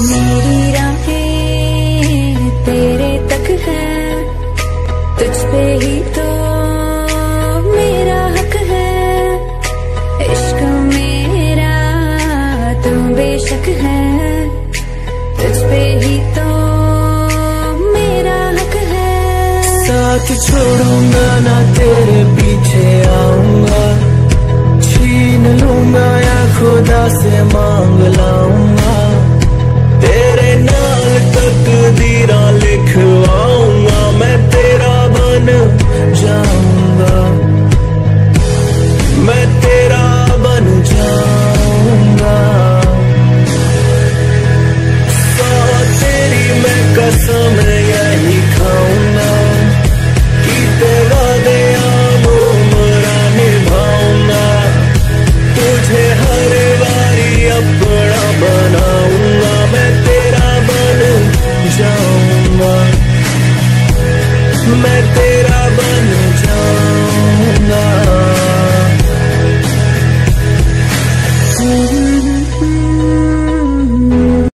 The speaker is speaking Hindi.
मेरी राहें तेरे तक हैं, तुझ पे ही तो मेरा हक है। इश्क मेरा तू बेशक है, तुझ पे ही तो मेरा हक है। साथ छोड़ूंगा ना तेरे पीछे आऊंगा, छीन लूंगा या खुदा से मांग लाऊंगा। तेरे नाल तकदीरा लिखवाऊंगा, मैं तेरा बन जाऊंगा, मैं तेरा बन जाऊंगा। तेरी मैं कसम यही खाऊंगा कि तेरा दया मुमरा निभाऊंगा। तुझे हर बारी अपना बनाऊंगा, मैं तेरा बन जाऊंगा, मैं